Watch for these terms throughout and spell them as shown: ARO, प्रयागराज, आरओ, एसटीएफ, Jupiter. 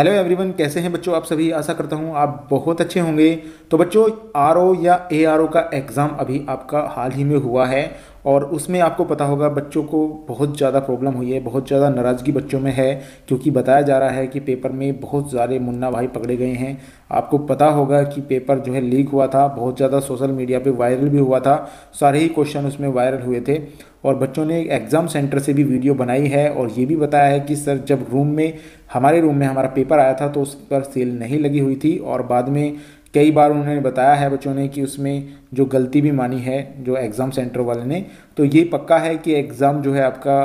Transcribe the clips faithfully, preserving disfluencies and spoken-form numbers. Hello everyone, कैसे हैं बच्चों आप सभी। आशा करता हूं आप बहुत अच्छे होंगे। तो बच्चों आरओ या एआरओ का एग्ज़ाम अभी आपका हाल ही में हुआ है और उसमें आपको पता होगा बच्चों को बहुत ज़्यादा प्रॉब्लम हुई है, बहुत ज़्यादा नाराज़गी बच्चों में है, क्योंकि बताया जा रहा है कि पेपर में बहुत सारे मुन्ना भाई पकड़े गए हैं। आपको पता होगा कि पेपर जो है लीक हुआ था, बहुत ज़्यादा सोशल मीडिया पे वायरल भी हुआ था, सारे ही क्वेश्चन उसमें वायरल हुए थे। और बच्चों ने एग्ज़ाम सेंटर से भी वीडियो बनाई है और ये भी बताया है कि सर जब रूम में हमारे रूम में हमारा पेपर आया था तो उस पर सील नहीं लगी हुई थी। और बाद में कई बार उन्होंने बताया है बच्चों ने कि उसमें जो गलती भी मानी है जो एग्ज़ाम सेंटर वाले ने, तो ये पक्का है कि एग्ज़ाम जो है आपका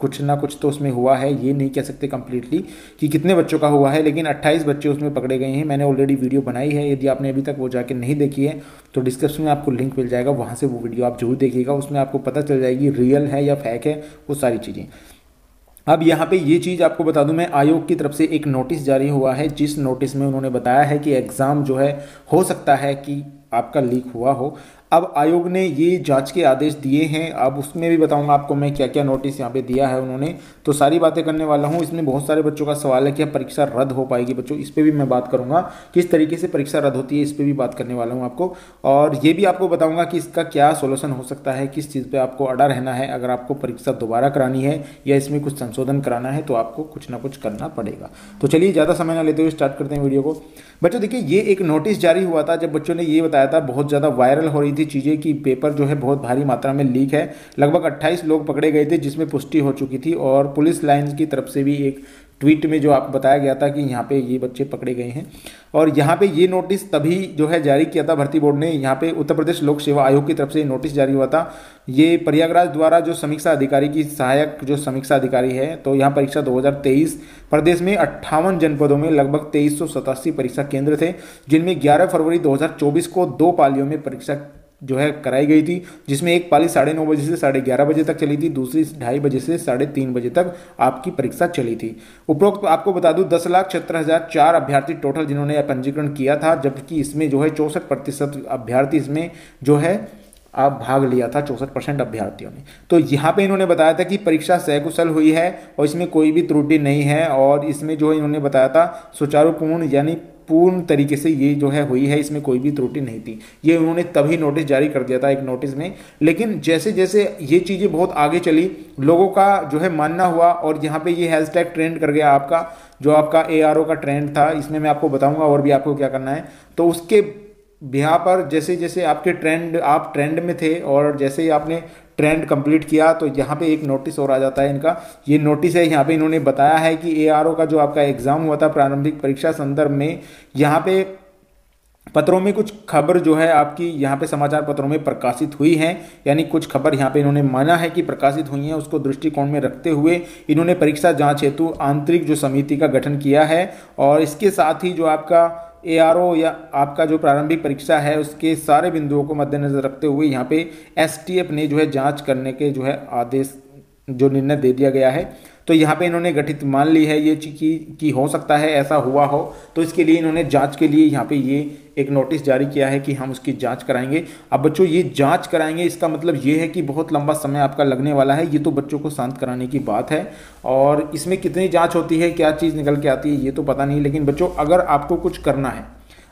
कुछ ना कुछ तो उसमें हुआ है। ये नहीं कह सकते कम्प्लीटली कि कितने बच्चों का हुआ है, लेकिन अट्ठाईस बच्चे उसमें पकड़े गए हैं। मैंने ऑलरेडी वीडियो बनाई है, यदि आपने अभी तक वो जाके नहीं देखी है तो डिस्क्रिप्शन में आपको लिंक मिल जाएगा, वहाँ से वो वीडियो आप जरूर देखिएगा, उसमें आपको पता चल जाएगी रियल है या फेक है वो सारी चीज़ें। अब यहाँ पे ये चीज़ आपको बता दूं मैं, आयोग की तरफ से एक नोटिस जारी हुआ है, जिस नोटिस में उन्होंने बताया है कि एग्ज़ाम जो है हो सकता है कि आपका लीक हुआ हो। अब आयोग ने ये जांच के आदेश दिए हैं, अब उसमें भी बताऊंगा आपको मैं क्या क्या नोटिस यहाँ पे दिया है उन्होंने, तो सारी बातें करने वाला हूँ। इसमें बहुत सारे बच्चों का सवाल है कि परीक्षा रद्द हो पाएगी बच्चों, इस पर भी मैं बात करूँगा, किस तरीके से परीक्षा रद्द होती है इस पर भी बात करने वाला हूँ आपको। और ये भी आपको बताऊँगा कि इसका क्या सोल्यूशन हो सकता है, किस चीज़ पर आपको अड़ा रहना है अगर आपको परीक्षा दोबारा करानी है या इसमें कुछ संशोधन कराना है, तो आपको कुछ ना कुछ करना पड़ेगा। तो चलिए ज़्यादा समय ना लेते हुए स्टार्ट करते हैं वीडियो को। बच्चों देखिए, ये एक नोटिस जारी हुआ था जब बच्चों ने ये बताया था, बहुत ज़्यादा वायरल हो रही थी चीज़ें कि पेपर जो है बहुत भारी मात्रा में लीक है। लगभग अट्ठाईस लोग पकड़े गए थे जिसमें पुष्टि हो चुकी थी, और पुलिस लाइंस की तरफ से भी एक ट्वीट में जो आपको बताया गया था कि यहाँ पे ये बच्चे पकड़े गए हैं। और यहाँ पे ये नोटिस तभी जो है जारी किया था भर्ती बोर्ड ने, यहाँ पे उत्तर प्रदेश लोक सेवा आयोग की तरफ से नोटिस जारी हुआ था। ये प्रयागराज द्वारा जो समीक्षा अधिकारी की सहायक जो समीक्षा अधिकारी है, तो यहाँ परीक्षा दो हज़ार तेईस प्रदेश में अट्ठावन जनपदों में लगभग तेईस सौ सतासी परीक्षा केंद्र थे, जिनमें ग्यारह फरवरी दो हज़ार चौबीस को दो पालियों में परीक्षा जो है कराई गई थी, जिसमें एक पाली साढ़े नौ बजे से साढ़े ग्यारह बजे तक चली थी, दूसरी ढाई बजे से साढ़े तीन बजे तक आपकी परीक्षा चली थी। उपरोक्त आपको बता दूं दस लाख सत्रह हज़ार चार अभ्यर्थी टोटल जिन्होंने पंजीकरण किया था, जबकि इसमें जो है चौंसठ प्रतिशत अभ्यर्थी इसमें जो है आप भाग लिया था, चौंसठ परसेंट अभ्यर्थियों ने। तो यहाँ पे इन्होंने बताया था कि परीक्षा सकुशल हुई है और इसमें कोई भी त्रुटि नहीं है, और इसमें जो है इन्होंने बताया था सुचारूपूर्ण यानी पूर्ण तरीके से ये जो है हुई है, इसमें कोई भी त्रुटि नहीं थी। ये उन्होंने तभी नोटिस जारी कर दिया था एक नोटिस में, लेकिन जैसे जैसे ये चीज़ें बहुत आगे चली लोगों का जो है मानना हुआ, और यहाँ पे ये हैशटैग ट्रेंड कर गया आपका, जो आपका एआरओ का ट्रेंड था। इसमें मैं आपको बताऊंगा और भी आपको क्या करना है। तो उसके यहाँ पर जैसे जैसे आपके ट्रेंड आप ट्रेंड में थे और जैसे ही आपने ट्रेंड कंप्लीट किया तो यहाँ पे एक नोटिस और आ जाता है इनका। ये नोटिस है, यहाँ पे इन्होंने बताया है कि एआरओ का जो आपका एग्ज़ाम हुआ था प्रारंभिक परीक्षा संदर्भ में, यहाँ पे पत्रों में कुछ खबर जो है आपकी यहाँ पे समाचार पत्रों में प्रकाशित हुई है, यानी कुछ खबर यहाँ पे इन्होंने माना है कि प्रकाशित हुई है, उसको दृष्टिकोण में रखते हुए इन्होंने परीक्षा जाँच हेतु आंतरिक जो समिति का गठन किया है। और इसके साथ ही जो आपका एआरओ या आपका जो प्रारंभिक परीक्षा है उसके सारे बिंदुओं को मद्देनजर रखते हुए यहाँ पे एसटीएफ ने जो है जांच करने के जो है आदेश जो निर्णय दे दिया गया है। तो यहाँ पे इन्होंने गठित मान ली है ये चीज कि हो सकता है ऐसा हुआ हो, तो इसके लिए इन्होंने जांच के लिए यहाँ पे ये एक नोटिस जारी किया है कि हम उसकी जांच कराएंगे। अब बच्चों ये जांच कराएंगे इसका मतलब ये है कि बहुत लंबा समय आपका लगने वाला है। ये तो बच्चों को शांत कराने की बात है, और इसमें कितनी जाँच होती है, क्या चीज़ निकल के आती है ये तो पता नहीं। लेकिन बच्चों अगर आपको कुछ करना है,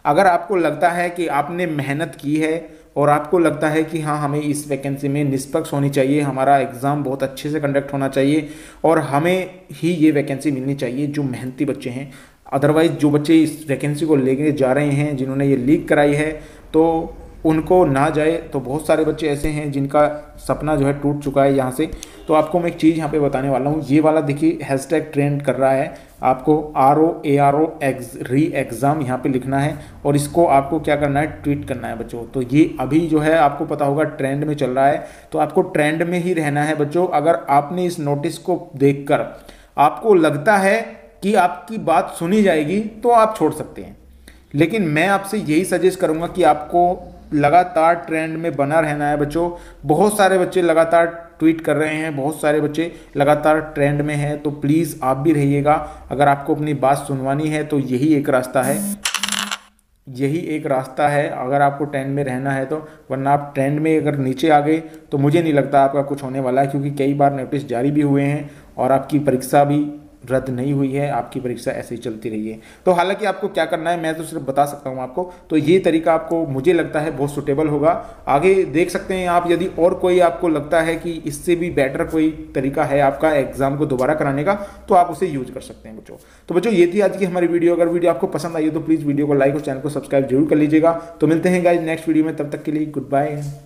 अगर आपको लगता है कि आपने मेहनत की है और आपको लगता है कि हाँ हमें इस वैकेंसी में निष्पक्ष होनी चाहिए, हमारा एग्ज़ाम बहुत अच्छे से कंडक्ट होना चाहिए और हमें ही ये वैकेंसी मिलनी चाहिए जो मेहनती बच्चे हैं, अदरवाइज़ जो बच्चे इस वैकेंसी को लेके जा रहे हैं जिन्होंने ये लीक कराई है तो उनको ना जाए। तो बहुत सारे बच्चे ऐसे हैं जिनका सपना जो है टूट चुका है यहाँ से। तो आपको मैं एक चीज़ यहाँ पे बताने वाला हूँ, ये वाला देखिए हैशटैग ट्रेंड कर रहा है, आपको R O A R O एग्ज री एग्ज़ाम यहाँ पे लिखना है और इसको आपको क्या करना है, ट्वीट करना है बच्चों। तो ये अभी जो है आपको पता होगा ट्रेंड में चल रहा है, तो आपको ट्रेंड में ही रहना है बच्चों। अगर आपने इस नोटिस को देख कर आपको लगता है कि आपकी बात सुनी जाएगी तो आप छोड़ सकते हैं, लेकिन मैं आपसे यही सजेस्ट करूँगा कि आपको लगातार ट्रेंड में बना रहना है बच्चों। बहुत सारे बच्चे लगातार ट्वीट कर रहे हैं, बहुत सारे बच्चे लगातार ट्रेंड में हैं, तो प्लीज़ आप भी रहिएगा। अगर आपको अपनी बात सुनवानी है तो यही एक रास्ता है, यही एक रास्ता है अगर आपको ट्रेंड में रहना है तो, वरना आप ट्रेंड में अगर नीचे आ गए तो मुझे नहीं लगता आपका कुछ होने वाला है, क्योंकि कई बार नोटिस जारी भी हुए हैं और आपकी परीक्षा भी रद्द नहीं हुई है, आपकी परीक्षा ऐसे ही चलती रही है। तो हालांकि आपको क्या करना है मैं तो सिर्फ बता सकता हूं आपको, तो ये तरीका आपको मुझे लगता है बहुत सुटेबल होगा। आगे देख सकते हैं आप, यदि और कोई आपको लगता है कि इससे भी बेटर कोई तरीका है आपका एग्जाम को दोबारा कराने का, तो आप उसे यूज कर सकते हैं बच्चों। तो बच्चों ये थी आज की हमारी वीडियो, अगर वीडियो आपको पसंद आई हो तो प्लीज़ वीडियो को लाइक और चैनल को सब्सक्राइब जरूर कर लीजिएगा। तो मिलते हैं गाइज नेक्स्ट वीडियो में, तब तक के लिए गुड बाय।